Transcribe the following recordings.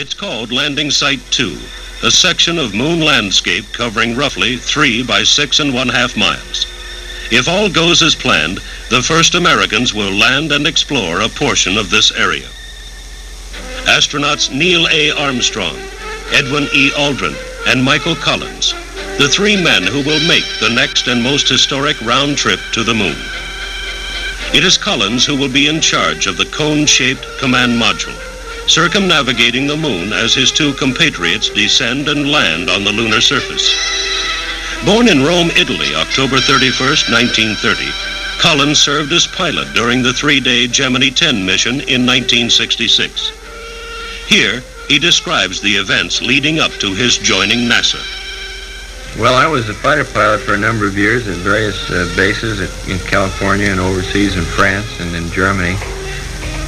It's called Landing Site 2, a section of moon landscape covering roughly 3 by 6½ miles. If all goes as planned, the first Americans will land and explore a portion of this area. Astronauts Neil A. Armstrong, Edwin E. Aldrin, and Michael Collins, the three men who will make the next and most historic round trip to the moon. It is Collins who will be in charge of the cone-shaped command module, circumnavigating the moon as his two compatriots descend and land on the lunar surface. Born in Rome, Italy, October 31st, 1930, Collins served as pilot during the 3-day Gemini 10 mission in 1966. Here, he describes the events leading up to his joining NASA. Well, I was a fighter pilot for a number of years at various bases in California and overseas in France and in Germany.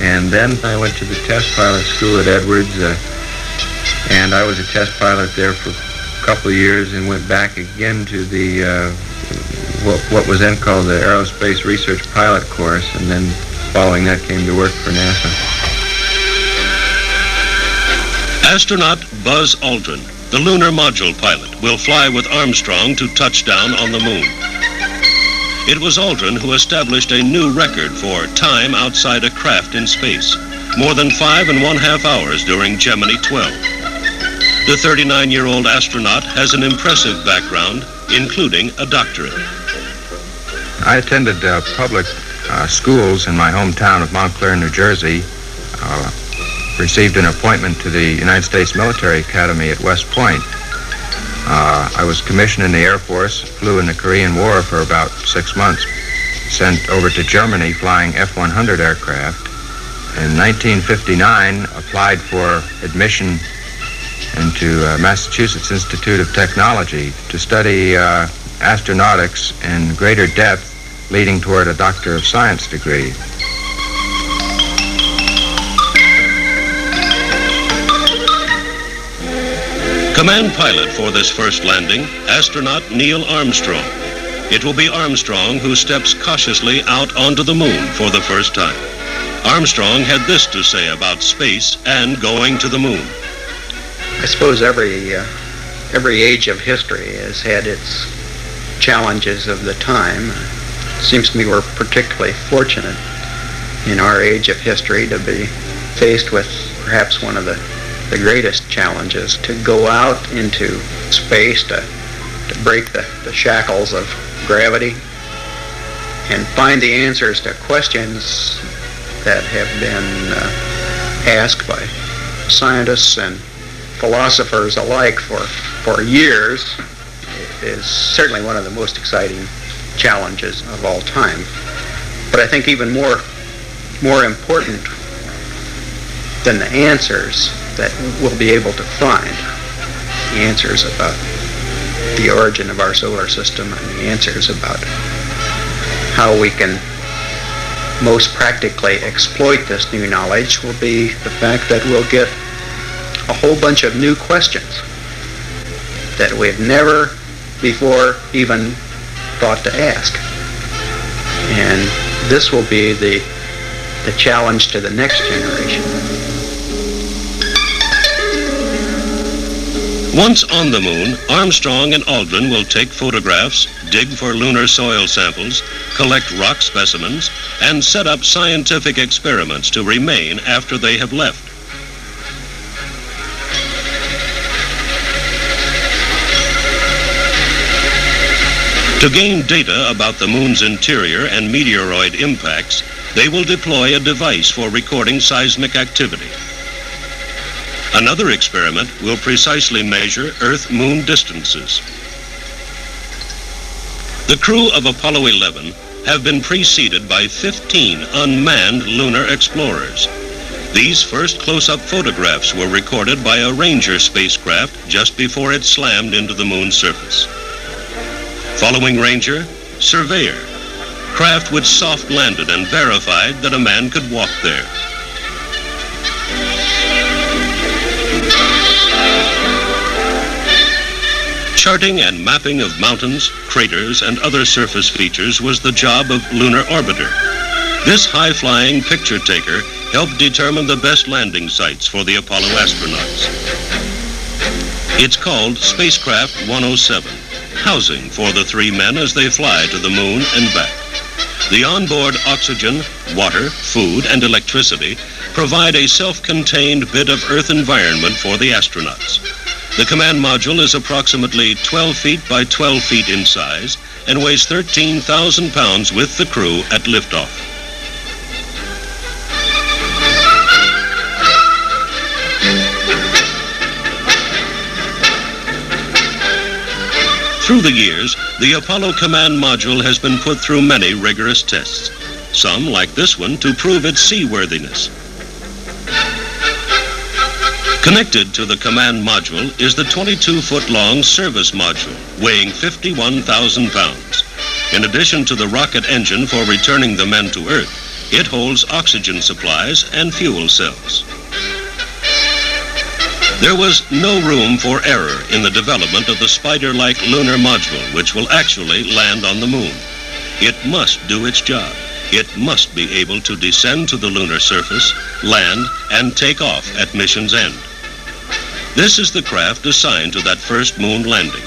And then I went to the test pilot school at Edwards, and I was a test pilot there for a couple of years and went back again to the what was then called the Aerospace Research Pilot course, and then following that came to work for NASA. Astronaut Buzz Aldrin, the lunar module pilot, will fly with Armstrong to touchdown on the moon. It was Aldrin who established a new record for time outside a craft in space, more than 5½ hours during Gemini 12. The 39-year-old astronaut has an impressive background, including a doctorate. I attended public schools in my hometown of Montclair, New Jersey, received an appointment to the United States Military Academy at West Point. I was commissioned in the Air Force, flew in the Korean War for about 6 months, sent over to Germany flying F-100 aircraft. In 1959, applied for admission into Massachusetts Institute of Technology to study astronautics in greater depth, leading toward a Doctor of Science degree. Command pilot for this first landing, astronaut Neil Armstrong. It will be Armstrong who steps cautiously out onto the moon for the first time. Armstrong had this to say about space and going to the moon. I suppose every age of history has had its challenges of the time. It seems to me we're particularly fortunate in our age of history to be faced with perhaps one of the greatest challenges, to go out into space, to break the shackles of gravity and find the answers to questions that have been asked by scientists and philosophers alike for years. It is certainly one of the most exciting challenges of all time. But I think even more important than the answers that we'll be able to find, the answers about the origin of our solar system and the answers about how we can most practically exploit this new knowledge, will be the fact that we'll get a whole bunch of new questions that we've never before even thought to ask. And this will be the challenge to the next generation. Once on the moon, Armstrong and Aldrin will take photographs, dig for lunar soil samples, collect rock specimens, and set up scientific experiments to remain after they have left. To gain data about the moon's interior and meteoroid impacts, they will deploy a device for recording seismic activity. Another experiment will precisely measure Earth-Moon distances. The crew of Apollo 11 have been preceded by 15 unmanned lunar explorers. These first close-up photographs were recorded by a Ranger spacecraft just before it slammed into the moon's surface. Following Ranger, Surveyor, craft which soft landed and verified that a man could walk there. Charting and mapping of mountains, craters, and other surface features was the job of Lunar Orbiter. This high-flying picture taker helped determine the best landing sites for the Apollo astronauts. It's called Spacecraft 107, housing for the three men as they fly to the moon and back. The onboard oxygen, water, food, and electricity provide a self-contained bit of Earth environment for the astronauts. The command module is approximately 12 feet by 12 feet in size and weighs 13,000 pounds with the crew at liftoff. Through the years, the Apollo command module has been put through many rigorous tests, some like this one to prove its seaworthiness. Connected to the command module is the 22-foot-long service module, weighing 51,000 pounds. In addition to the rocket engine for returning the men to Earth, it holds oxygen supplies and fuel cells. There was no room for error in the development of the spider-like lunar module, which will actually land on the moon. It must do its job. It must be able to descend to the lunar surface, land, and take off at mission's end. This is the craft assigned to that first moon landing.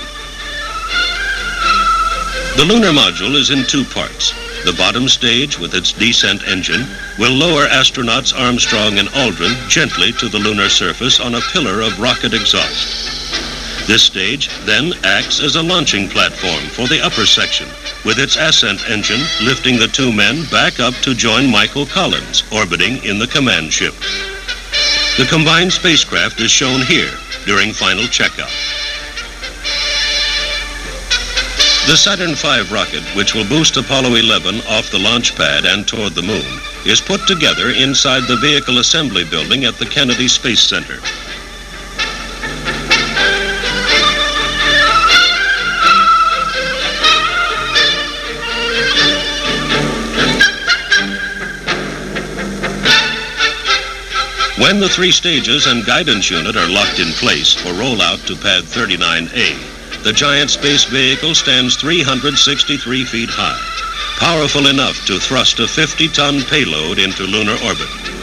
The lunar module is in two parts. The bottom stage, with its descent engine, will lower astronauts Armstrong and Aldrin gently to the lunar surface on a pillar of rocket exhaust. This stage then acts as a launching platform for the upper section, with its ascent engine lifting the two men back up to join Michael Collins, orbiting in the command ship. The combined spacecraft is shown here during final checkout. The Saturn V rocket, which will boost Apollo 11 off the launch pad and toward the moon, is put together inside the Vehicle Assembly Building at the Kennedy Space Center. When the three stages and guidance unit are locked in place for rollout to pad 39A, the giant space vehicle stands 363 feet high, powerful enough to thrust a 50-ton payload into lunar orbit.